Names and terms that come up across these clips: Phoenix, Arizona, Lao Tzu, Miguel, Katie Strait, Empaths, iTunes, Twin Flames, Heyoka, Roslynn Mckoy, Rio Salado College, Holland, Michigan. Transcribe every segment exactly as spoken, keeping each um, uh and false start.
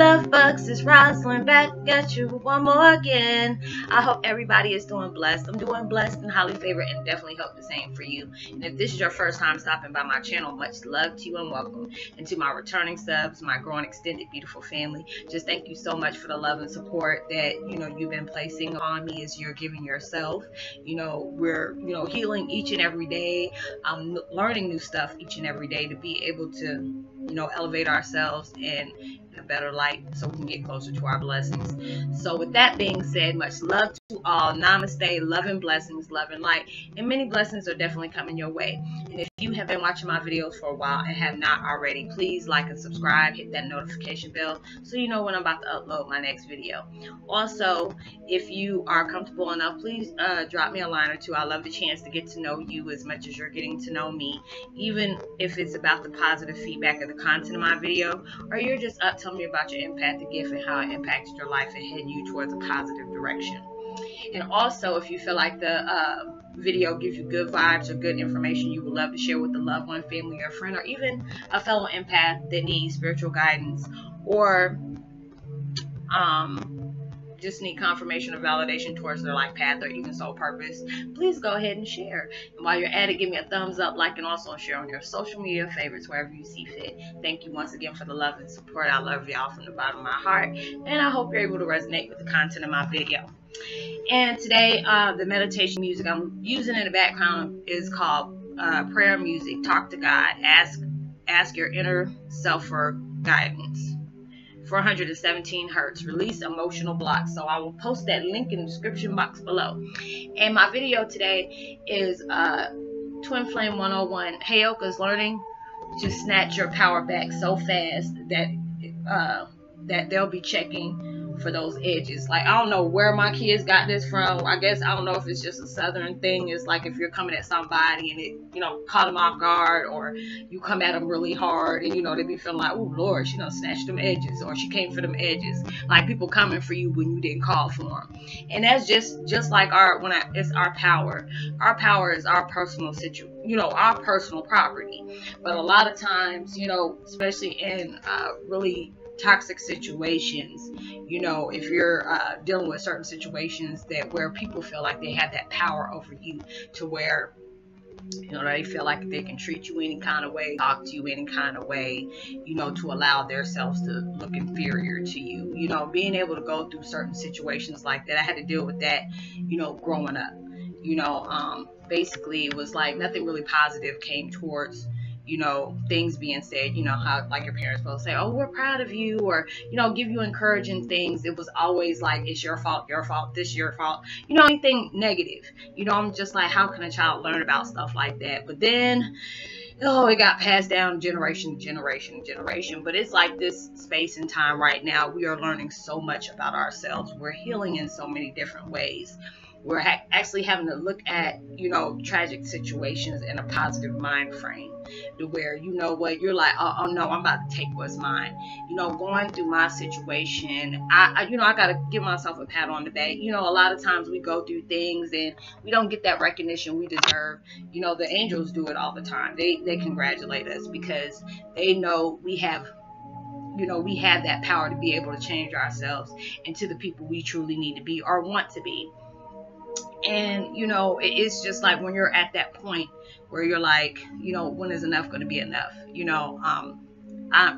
love bucks. It's Roslyn back at you one more again. I hope everybody is doing blessed. I'm doing blessed and highly favored, and definitely hope the same for you. And if this is your first time stopping by my channel, much love to you and welcome. And to my returning subs, my growing extended beautiful family, just thank you so much for the love and support that, you know, you've been placing on me as you're giving yourself. You know, we're, you know, healing each and every day. I'm learning new stuff each and every day to be able to, you know, elevate ourselves in a better light so we can get closer to our blessings. So with that being said, much love to all. Namaste, love and blessings, love and light. And many blessings are definitely coming your way. And if you have been watching my videos for a while and have not already, please like and subscribe, hit that notification bell so you know when I'm about to upload my next video. Also, if you are comfortable enough, please uh, drop me a line or two. I love the chance to get to know you as much as you're getting to know me, even if it's about the positive feedback of the content of my video, or you're just up tell me about your empathic gift and how it impacted your life and headed you towards a positive direction. And also, if you feel like the uh, video gives you good vibes or good information you would love to share with a loved one, family, or friend, or even a fellow empath that needs spiritual guidance or um, just need confirmation or validation towards their life path or even soul purpose, please go ahead and share. And while you're at it, give me a thumbs up, like, and also share on your social media favorites wherever you see fit. Thank you once again for the love and support. I love y'all from the bottom of my heart, and I hope you're able to resonate with the content of my video. And today, uh, the meditation music I'm using in the background is called uh, prayer music. Talk to God. Ask, ask your inner self for guidance. four hundred seventeen hertz. Release emotional blocks. So I will post that link in the description box below. And my video today is uh, Twin Flame one oh one. Heyoka's learning to snatch your power back so fast that uh, that they'll be checking for those edges. Like, I don't know where my kids got this from. I guess I don't know if it's just a southern thing. It's like if you're coming at somebody and it, you know, caught them off guard, or you come at them really hard and, you know, they be feeling like, oh Lord, she done snatched them edges, or she came for them edges. Like people coming for you when you didn't call for them. And that's just just like our when I, it's our power. Our power is our personal situ, you know, our personal property. But a lot of times, you know, especially in uh, really toxic situations, you know, if you're uh, dealing with certain situations that where people feel like they have that power over you, to where, you know, they feel like they can treat you any kind of way, talk to you any kind of way, you know, to allow themselves to look inferior to you. You know, being able to go through certain situations like that, I had to deal with that, you know, growing up. You know, um, basically it was like nothing really positive came towards, you know, things being said. You know, how like your parents will say, oh, we're proud of you, or, you know, give you encouraging things. It was always like, it's your fault, your fault, this your fault, you know, anything negative. You know, I'm just like, how can a child learn about stuff like that? But then, oh, it got passed down generation to generation to generation. But it's like this space and time right now, we are learning so much about ourselves. We're healing in so many different ways. We're ha actually having to look at, you know, tragic situations in a positive mind frame, to where, you know what, you're like, oh, oh no, I'm about to take what's mine. You know, going through my situation, I, I you know, I got to give myself a pat on the back. You know, a lot of times we go through things and we don't get that recognition we deserve. You know, the angels do it all the time. They, they congratulate us because they know we have, you know, we have that power to be able to change ourselves into the people we truly need to be or want to be. And, you know, it's just like when you're at that point where you're like, you know, when is enough going to be enough? You know, um, I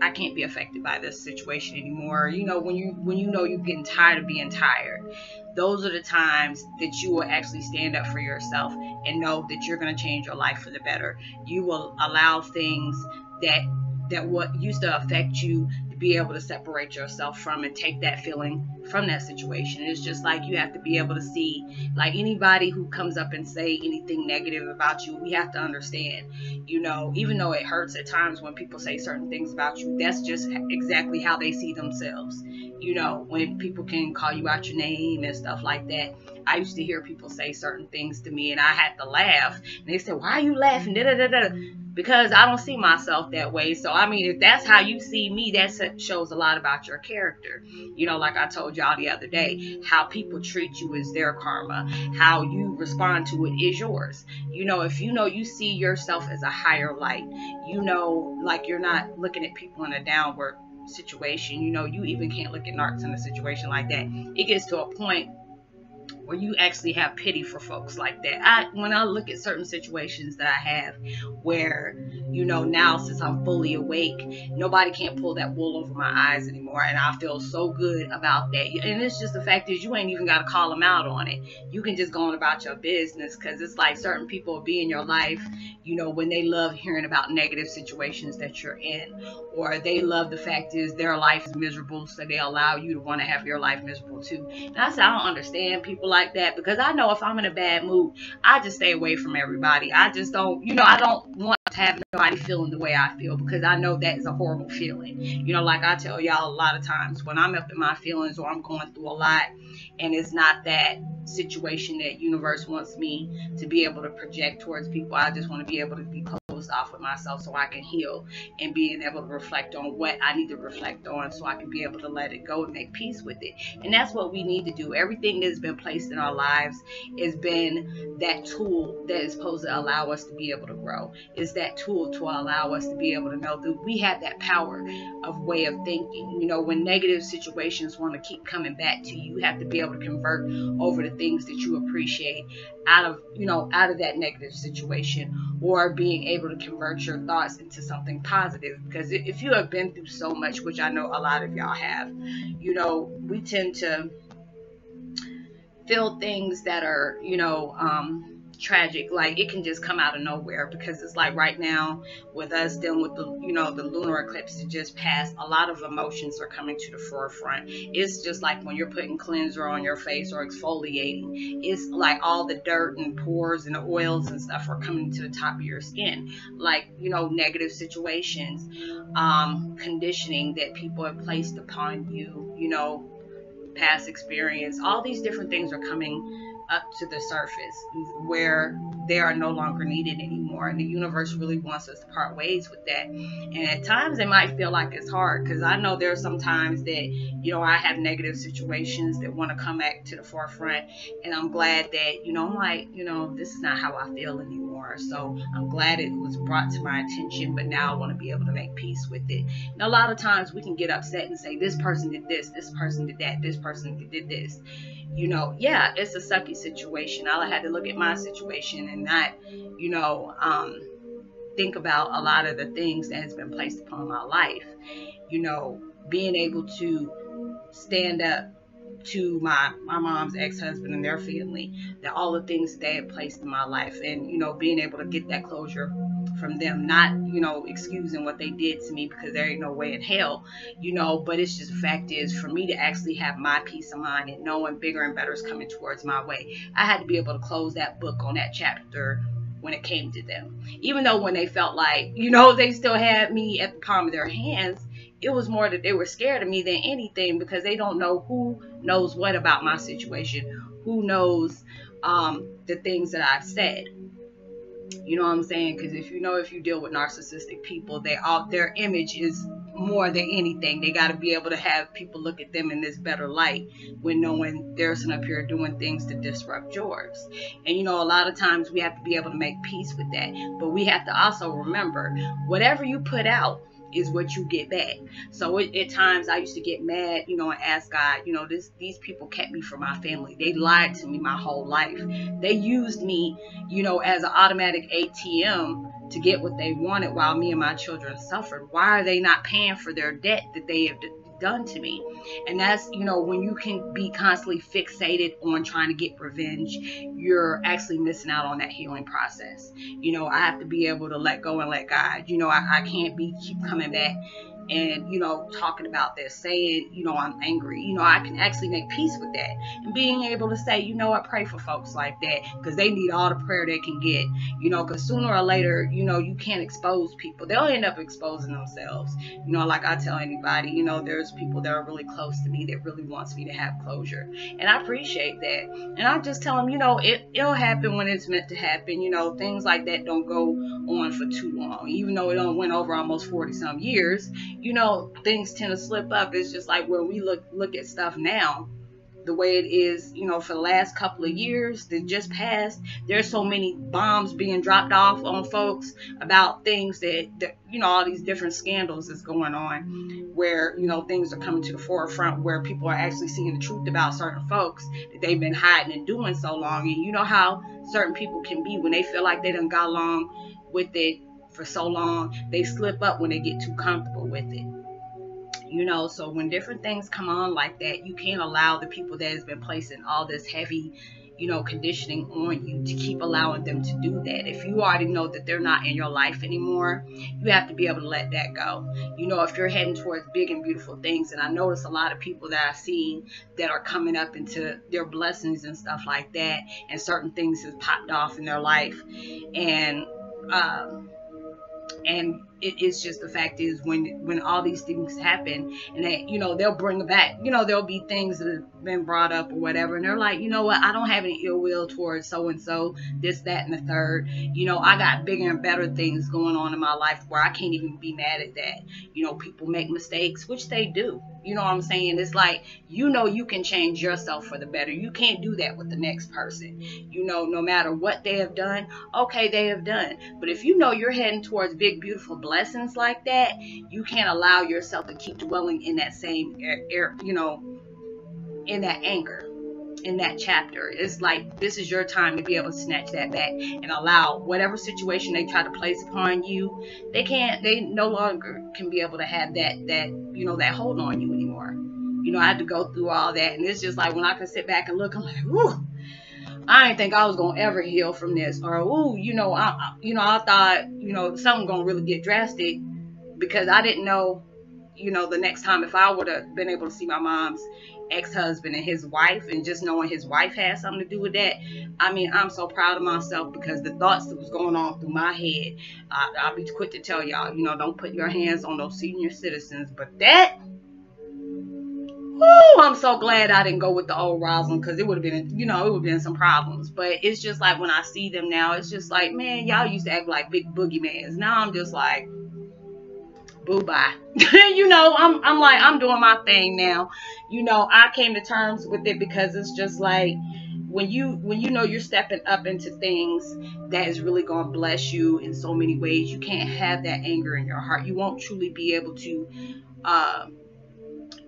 I can't be affected by this situation anymore. You know, when you when you know you're getting tired of being tired, those are the times that you will actually stand up for yourself and know that you're going to change your life for the better. You will allow things that that what used to affect you, be able to separate yourself from and take that feeling from that situation. It's just like you have to be able to see, like, anybody who comes up and say anything negative about you, we have to understand, you know, even though it hurts at times when people say certain things about you, that's just exactly how they see themselves. You know, when people can call you out your name and stuff like that, I used to hear people say certain things to me and I had to laugh, and they said, why are you laughing? Da, da, da, da. Because I don't see myself that way. So, I mean, if that's how you see me, that shows a lot about your character. You know, like I told y'all the other day, how people treat you is their karma. How you respond to it is yours. You know, if you know you see yourself as a higher light, you know, like you're not looking at people in a downward situation. You know, you even can't look at narcs in a situation like that. It gets to a point where you actually have pity for folks like that. I, when I look at certain situations that I have where, you know, now since I'm fully awake, nobody can't pull that wool over my eyes anymore. And I feel so good about that. And it's just the fact is you ain't even got to call them out on it. You can just go on about your business, because it's like certain people be in your life, you know, when they love hearing about negative situations that you're in, or they love the fact is their life is miserable. So they allow you to want to have your life miserable too. And I said, I don't understand people like that, because I know if I'm in a bad mood, I just stay away from everybody. I just don't, you know, I don't want to have nobody feeling the way I feel, because I know that is a horrible feeling. You know, like I tell y'all a lot of times, when I'm up in my feelings or I'm going through a lot and it's not that situation that universe wants me to be able to project towards people, I just want to be able to be close off with myself so I can heal, and being able to reflect on what I need to reflect on so I can be able to let it go and make peace with it. And that's what we need to do. Everything that's been placed in our lives has been that tool that is supposed to allow us to be able to grow. It's that tool to allow us to be able to know that we have that power of way of thinking. You know, when negative situations want to keep coming back to you, you have to be able to convert over to things that you appreciate out of, you know, out of that negative situation, or being able to to convert your thoughts into something positive. Because if you have been through so much, which I know a lot of y'all have, you know, we tend to feel things that are, you know, um tragic. Like, it can just come out of nowhere, because it's like right now with us dealing with the, you know, the lunar eclipse that just passed, a lot of emotions are coming to the forefront. It's just like when you're putting cleanser on your face or exfoliating, it's like all the dirt and pores and the oils and stuff are coming to the top of your skin. Like, you know, negative situations, um, conditioning that people have placed upon you, you know, past experience, all these different things are coming up to the surface where they are no longer needed anymore. And the universe really wants us to part ways with that. And at times it might feel like it's hard, because I know there are some times that, you know, I have negative situations that want to come back to the forefront, and I'm glad that, you know, I'm like, you know, this is not how I feel anymore. So I'm glad it was brought to my attention, but now I want to be able to make peace with it. And a lot of times we can get upset and say, this person did this, this person did that, this person did this. You know, yeah, it's a sucky situation. I had to look at my situation and not, you know, um, think about a lot of the things that has been placed upon my life. You know, being able to stand up to my, my mom's ex-husband and their family, that all the things they had placed in my life, and, you know, being able to get that closure from them, not, you know, excusing what they did to me, because there ain't no way in hell, you know. But it's just the fact is, for me to actually have my peace of mind and knowing bigger and better is coming towards my way, I had to be able to close that book on that chapter when it came to them. Even though when they felt like, you know, they still had me at the palm of their hands, it was more that they were scared of me than anything, because they don't know who knows what about my situation, who knows um, the things that I've said. You know what I'm saying? Because if you know, if you deal with narcissistic people, they all, their image is more than anything. They got to be able to have people look at them in this better light when knowing they're sitting up here doing things to disrupt yours. And, you know, a lot of times we have to be able to make peace with that. But we have to also remember, whatever you put out is what you get back. So it, at times I used to get mad, you know, and ask God, you know, this, these people kept me from my family. They lied to me my whole life. They used me, you know, as an automatic A T M to get what they wanted while me and my children suffered. Why are they not paying for their debt that they have done to me? And that's, you know, when you can be constantly fixated on trying to get revenge, you're actually missing out on that healing process. You know, I have to be able to let go and let God. You know, I, I can't be keep coming back and, you know, talking about this, saying, you know, I'm angry. You know, I can actually make peace with that, and being able to say, you know, I pray for folks like that, because they need all the prayer they can get. You know, because sooner or later, you know, you can't expose people. They'll end up exposing themselves. You know, like I tell anybody, you know, there's people that are really close to me that really wants me to have closure, and I appreciate that. And I just tell them, you know, it, it'll happen when it's meant to happen. You know, things like that don't go on for too long, even though it don't went over almost forty some years. You know, things tend to slip up. It's just like when we look look at stuff now, the way it is, you know, for the last couple of years that just passed. There's so many bombs being dropped off on folks about things that, that you know, all these different scandals that's going on, where, you know, things are coming to the forefront, where people are actually seeing the truth about certain folks that they've been hiding and doing so long. And you know how certain people can be when they feel like they done got along with it for so long, they slip up when they get too comfortable with it. You know, so when different things come on like that, you can't allow the people that has been placing all this heavy, you know, conditioning on you to keep allowing them to do that. If you already know that they're not in your life anymore, you have to be able to let that go. You know, if you're heading towards big and beautiful things, and I notice a lot of people that I've seen that are coming up into their blessings and stuff like that, and certain things has popped off in their life, and um and it is just the fact is when when all these things happen, and that, you know, they'll bring back, you know, there'll be things that have been brought up or whatever, and they're like, you know what, I don't have any ill will towards so and so, this, that, and the third. You know, I got bigger and better things going on in my life where I can't even be mad at that. You know, people make mistakes, which they do. You know what I'm saying? It's like, you know, you can change yourself for the better. You can't do that with the next person. You know, no matter what they have done, okay, they have done. But if you know you're heading towards big, beautiful blessings like that, you can't allow yourself to keep dwelling in that same, you know, in that anger, in that chapter. It's like, this is your time to be able to snatch that back and allow whatever situation they try to place upon you, they can't, they no longer can be able to have that, that, you know, that hold on you anymore. You know, I had to go through all that, and it's just like, when I can sit back and look, I'm like, whew, I didn't think I was gonna ever heal from this, or ooh, you know, I, you know, I thought, you know, something gonna really get drastic, because I didn't know, you know, the next time if I would have been able to see my mom's ex-husband and his wife, and just knowing his wife had something to do with that. I mean, I'm so proud of myself, because the thoughts that was going on through my head, I, I'll be quick to tell y'all, you know, don't put your hands on those senior citizens, but that. Woo, I'm so glad I didn't go with the old Rosalind, because it would have been, you know, it would have been some problems. But it's just like, when I see them now, it's just like, man, y'all used to act like big boogeymans. Now I'm just like, boo-bye. You know, I'm, I'm like, I'm doing my thing now. You know, I came to terms with it, because it's just like, when you when you know you're stepping up into things that is really going to bless you in so many ways, you can't have that anger in your heart. You won't truly be able to uh,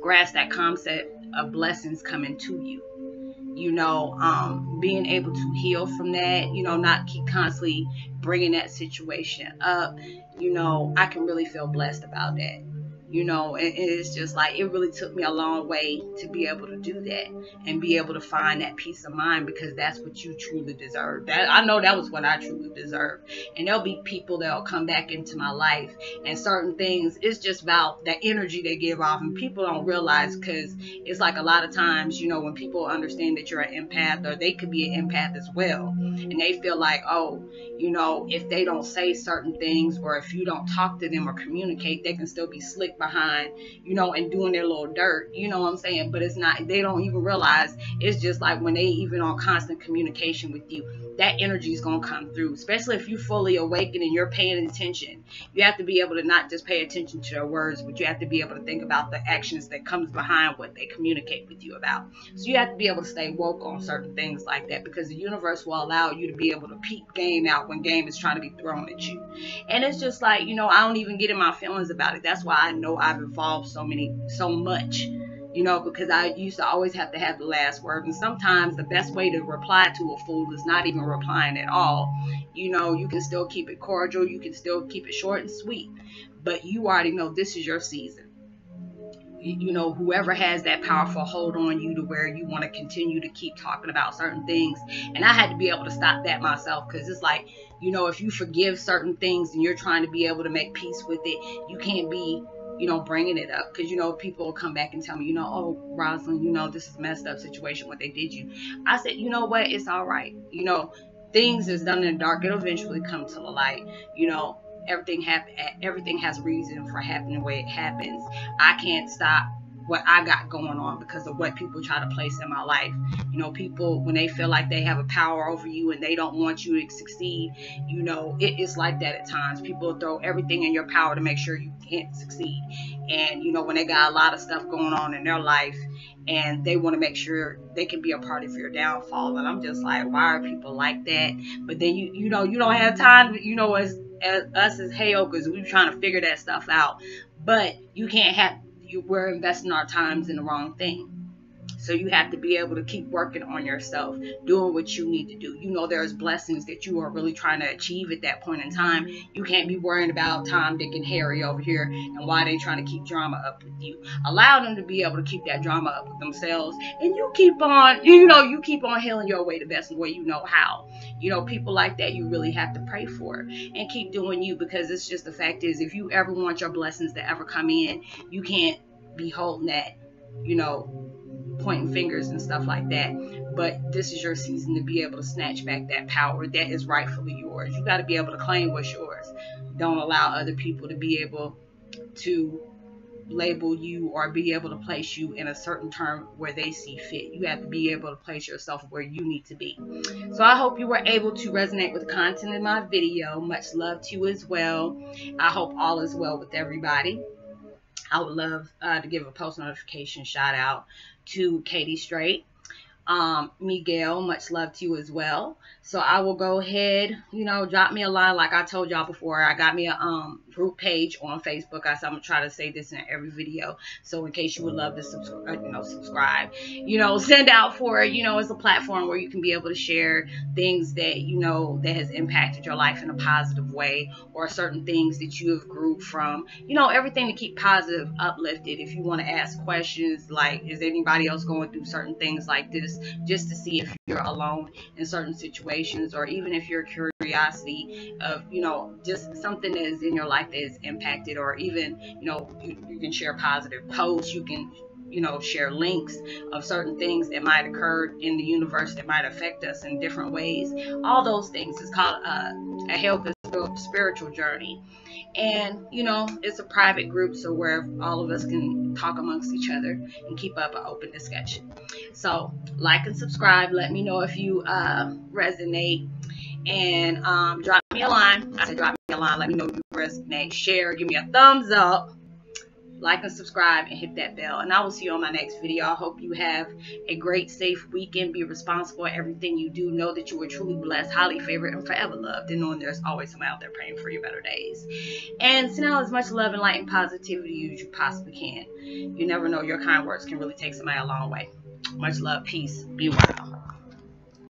grasp that concept of blessings coming to you. You know, um, being able to heal from that, you know, not keep constantly bringing that situation up. You know, I can really feel blessed about that. You know, and it's just like, it really took me a long way to be able to do that and be able to find that peace of mind, because that's what you truly deserve. That I know that was what I truly deserved. And there'll be people that'll come back into my life, and certain things, it's just about that energy they give off, and people don't realize, because it's like a lot of times, you know, when people understand that you're an empath, or they could be an empath as well, and they feel like, oh, you know, if they don't say certain things, or if you don't talk to them or communicate, they can still be slick behind, you know, and doing their little dirt, you know what I'm saying? But it's not, they don't even realize, it's just like, when they even on constant communication with you, that energy is going to come through, especially if you fully awaken and you're paying attention. You have to be able to not just pay attention to their words, but you have to be able to think about the actions that comes behind what they communicate with you about. So you have to be able to stay woke on certain things like that, because the universe will allow you to be able to peep game out when game is trying to be thrown at you. And it's just like, you know, I don't even get in my feelings about it. That's why I know I've evolved so many, so much, you know, because I used to always have to have the last word, and sometimes the best way to reply to a fool is not even replying at all. You know, you can still keep it cordial, you can still keep it short and sweet, but you already know this is your season. You know, whoever has that powerful hold on you to where you want to continue to keep talking about certain things. And I had to be able to stop that myself, because it's like, you know, if you forgive certain things and you're trying to be able to make peace with it, you can't be, you know, bringing it up, because, you know, people will come back and tell me, you know, oh, Rosalind, you know, this is a messed up situation, what they did you. I said, you know what, it's all right. You know, things is done in the dark, it'll eventually come to the light. You know, everything happen, everything has reason for happening the way it happens. I can't stop what I got going on because of what people try to place in my life. You know, people, when they feel like they have a power over you and they don't want you to succeed, you know, it is like that at times. People throw everything in your power to make sure you can't succeed. And, you know, when they got a lot of stuff going on in their life and they want to make sure they can be a part of your downfall. And I'm just like, why are people like that? But then, you you know, you don't have time, you know, as, as us as Heyokas, we're trying to figure that stuff out. But you can't have, we're investing our times in the wrong thing. So you have to be able to keep working on yourself, doing what you need to do. You know, there's blessings that you are really trying to achieve at that point in time. You can't be worrying about Tom, Dick, and Harry over here and why they trying to keep drama up with you. Allow them to be able to keep that drama up with themselves. And you keep on, you know, you keep on healing your way the best way you know how. You know, people like that, you really have to pray for and keep doing you, because it's just the fact is, if you ever want your blessings to ever come in, you can't be holding that, you know, pointing fingers and stuff like that. But this is your season to be able to snatch back that power that is rightfully yours. You got to be able to claim what's yours. Don't allow other people to be able to label you or be able to place you in a certain term where they see fit. You have to be able to place yourself where you need to be. So I hope you were able to resonate with the content in my video. Much love to you as well. I hope all is well with everybody. I would love uh, to give a post notification shout out to Katie Strait. Um, Miguel, much love to you as well. So I will go ahead, you know, drop me a line. Like I told y'all before, I got me a um, group page on Facebook. I, so I'm going to try to say this in every video. So in case you would love to subscribe, you know, subscribe, you know, send out for, you know, it's a platform where you can be able to share things that, you know, that has impacted your life in a positive way, or certain things that you have grew from, you know, everything to keep positive, uplifted. If you want to ask questions, like, is anybody else going through certain things like this? Just to see if you're alone in certain situations, or even if you're curiosity of, you know, just something that is in your life that is impacted, or even, you know, you, you can share positive posts, you can, you know, share links of certain things that might occur in the universe that might affect us in different ways. All those things. It's called uh, a Heyoka spiritual journey. And, you know, it's a private group, so where all of us can talk amongst each other and keep up an open discussion. So like and subscribe. Let me know if you uh, resonate, and um, drop me a line. I said drop me a line. Let me know if you resonate. Share. Give me a thumbs up. Like and subscribe and hit that bell. And I will see you on my next video. I hope you have a great, safe weekend. Be responsible in everything you do. Know that you are truly blessed, highly favored, and forever loved. And knowing there's always someone out there praying for your better days. And send out as much love and light and positivity as you possibly can. You never know. Your kind words can really take somebody a long way. Much love. Peace. Be wild.